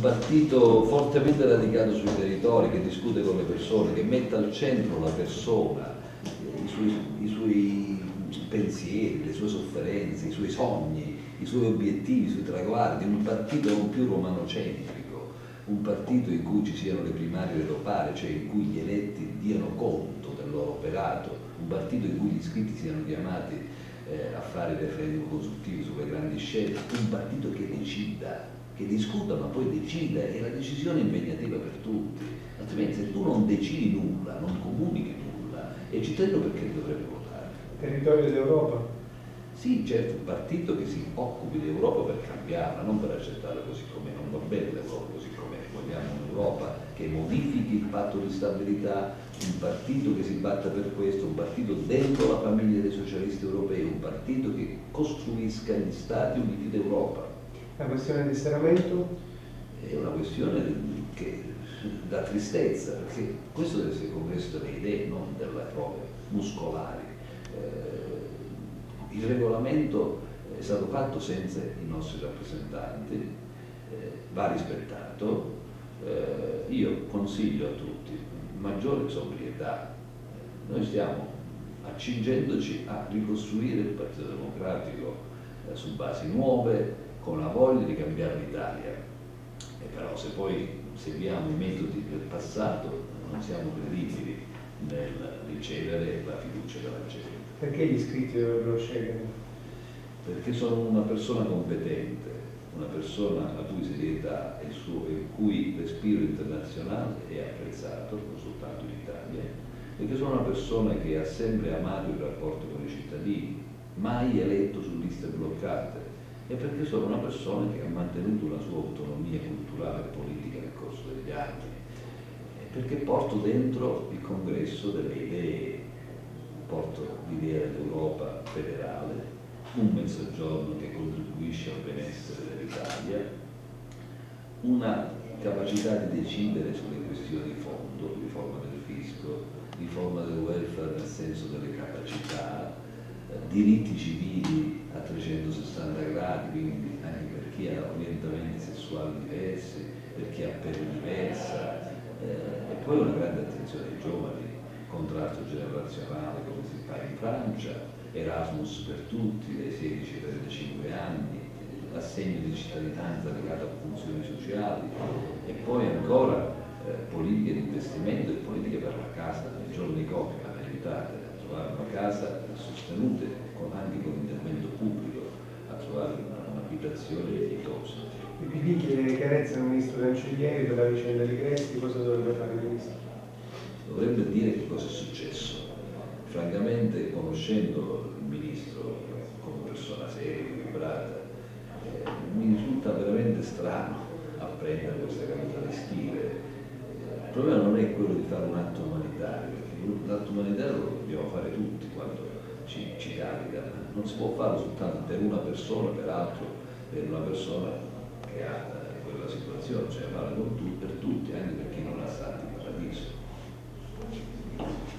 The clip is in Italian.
partito fortemente radicato sui territori, che discute con le persone, che mette al centro la persona, i suoi pensieri, le sue sofferenze, i suoi sogni, i suoi obiettivi, i suoi traguardi, un partito non più romanocentrico, un partito in cui ci siano le primarie e le locali, cioè in cui gli eletti diano conto del loro operato, un partito in cui gli iscritti siano chiamati a fare referendum consultivi sulle grandi scelte, un partito che decida, che discuta ma poi decida, e la decisione è impegnativa per tutti, altrimenti se tu non decidi nulla, non comunichi nulla, e il cittadino perché dovrebbe votare? Territorio d'Europa? Sì, certo, un partito che si occupi dell'Europa per cambiarla, non per accettarla così com'è, non va bene l'Europa così com'è, vogliamo un'Europa che modifichi il patto di stabilità, un partito che si batta per questo, un partito dentro la famiglia dei socialisti europei, un partito che costruisca gli Stati Uniti d'Europa. La questione di serramento? È una questione che dà tristezza, perché questo deve essere il congresso delle idee, non delle prove muscolari. Il regolamento è stato fatto senza i nostri rappresentanti, va rispettato. Io consiglio a tutti maggiore sobrietà. Noi stiamo accingendoci a ricostruire il Partito Democratico su basi nuove, con la voglia di cambiare l'Italia, e però se poi seguiamo i metodi del passato non siamo credibili nel ricevere la fiducia della gente. Perché gli iscritti dovrebbero scegliere? Perché sono una persona competente, una persona la cui serietà e il cui respiro internazionale è apprezzato non soltanto in Italia, perché sono una persona che ha sempre amato il rapporto con i cittadini, mai eletto su liste bloccate, e perché sono una persona che ha mantenuto la sua autonomia culturale e politica nel corso degli anni, e perché porto dentro il congresso delle idee, porto l'idea dell'Europa federale, un mezzogiorno che contribuisce al benessere dell'Italia, una capacità di decidere sulle questioni di fondo, riforma del fisco, riforma del welfare nel senso delle capacità, diritti civili a 360 gradi, quindi anche per chi ha orientamenti sessuali diversi, per chi ha pelle diversa, e poi una grande attenzione ai giovani, contratto generazionale come si fa in Francia, Erasmus per tutti dai 16 ai 35 anni, l'assegno di cittadinanza legato a funzioni sociali, e poi ancora politiche di investimento e politiche per la casa, nei giorni Covid, aiutate a trovare una casa, sostenute anche con intervento pubblico, a trovare un'abitazione dignitosa. Il Pd chiede chiarezza al ministro Cancellieri per la vicenda di Crespi, cosa dovrebbe fare il ministro? Dovrebbe dire che cosa è successo. Francamente, conoscendolo il ministro come persona seria, equilibrata, mi risulta veramente strano apprendere questa caduta di stile. Il problema non è quello di fare un atto umanitario, perché l'atto umanitario lo dobbiamo fare tutti quando ci capita, non si può farlo soltanto per una persona, peraltro per una persona che ha quella situazione, cioè vale per tutti, anche per chi non ha santi in paradiso.